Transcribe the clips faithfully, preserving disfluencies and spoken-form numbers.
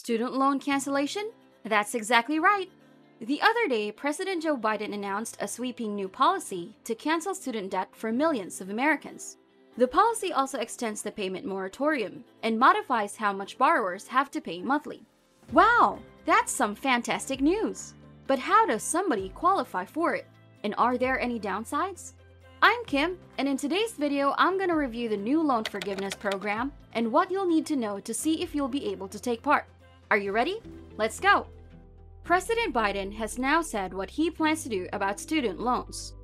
Student loan cancellation? That's exactly right. The other day, President Joe Biden announced a sweeping new policy to cancel student debt for millions of Americans. The policy also extends the payment moratorium and modifies how much borrowers have to pay monthly. Wow, that's some fantastic news! But how does somebody qualify for it? And are there any downsides? I'm Kim, and in today's video, I'm gonna review the new loan forgiveness program and what you'll need to know to see if you'll be able to take part. Are you ready? Let's go! President Biden has now said what he plans to do about student loans.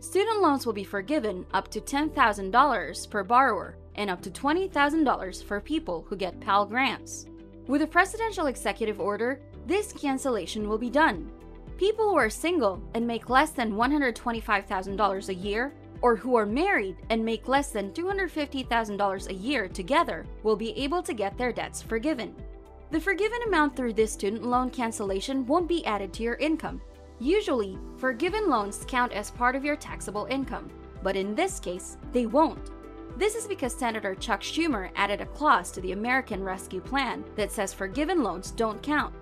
Student loans will be forgiven up to ten thousand dollars per borrower and up to twenty thousand dollars for people who get Pell Grants. With a presidential executive order, this cancellation will be done. People who are single and make less than one hundred twenty-five thousand dollars a year, or who are married and make less than two hundred fifty thousand dollars a year together, will be able to get their debts forgiven. The forgiven amount through this student loan cancellation won't be added to your income. Usually, forgiven loans count as part of your taxable income, but in this case, they won't. This is because Senator Chuck Schumer added a clause to the American Rescue Plan that says forgiven loans don't count.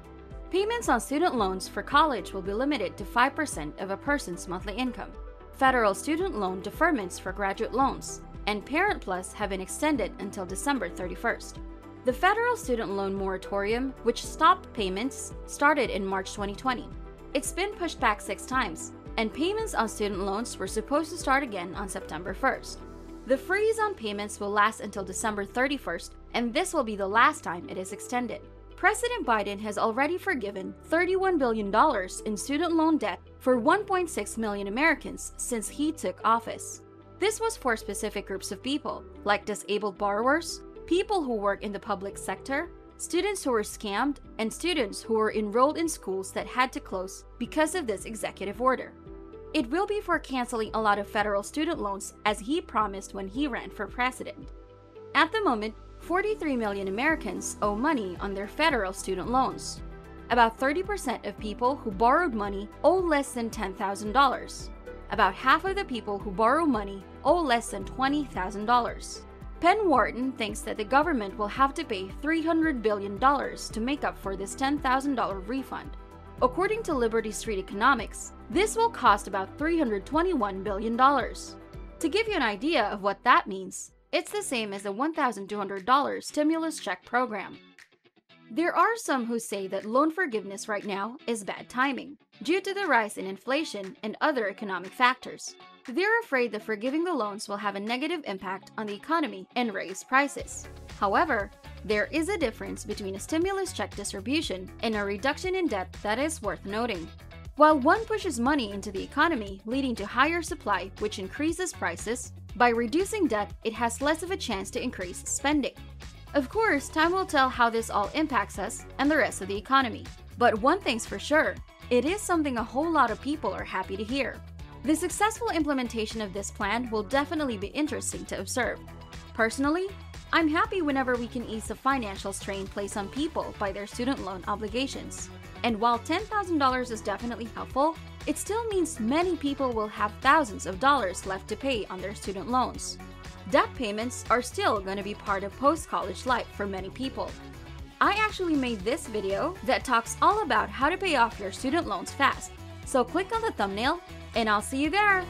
Payments on student loans for college will be limited to five percent of a person's monthly income. Federal student loan deferments for graduate loans and Parent Plus have been extended until December thirty-first. The federal student loan moratorium, which stopped payments, started in March twenty twenty. It's been pushed back six times, and payments on student loans were supposed to start again on September first. The freeze on payments will last until December thirty-first, and this will be the last time it is extended. President Biden has already forgiven thirty-one billion dollars in student loan debt for one point six million Americans since he took office. This was for specific groups of people, like disabled borrowers, people who work in the public sector, students who were scammed, and students who were enrolled in schools that had to close because of this executive order. It will be for canceling a lot of federal student loans as he promised when he ran for president. At the moment, forty-three million Americans owe money on their federal student loans. About thirty percent of people who borrowed money owe less than ten thousand dollars. About half of the people who borrow money owe less than twenty thousand dollars. Penn Wharton thinks that the government will have to pay three hundred billion dollars to make up for this ten thousand dollar refund. According to Liberty Street Economics, this will cost about three hundred twenty-one billion dollars. To give you an idea of what that means, it's the same as the one thousand two hundred dollar stimulus check program. There are some who say that loan forgiveness right now is bad timing, due to the rise in inflation and other economic factors. They're afraid that forgiving the loans will have a negative impact on the economy and raise prices. However, there is a difference between a stimulus check distribution and a reduction in debt that is worth noting. While one pushes money into the economy, leading to higher supply, which increases prices, by reducing debt, it has less of a chance to increase spending. Of course, time will tell how this all impacts us and the rest of the economy. But one thing's for sure, it is something a whole lot of people are happy to hear. The successful implementation of this plan will definitely be interesting to observe. Personally, I'm happy whenever we can ease the financial strain placed on people by their student loan obligations. And while ten thousand dollars is definitely helpful, it still means many people will have thousands of dollars left to pay on their student loans. Debt payments are still going to be part of post-college life for many people. I actually made this video that talks all about how to pay off your student loans fast, so click on the thumbnail, and I'll see you there!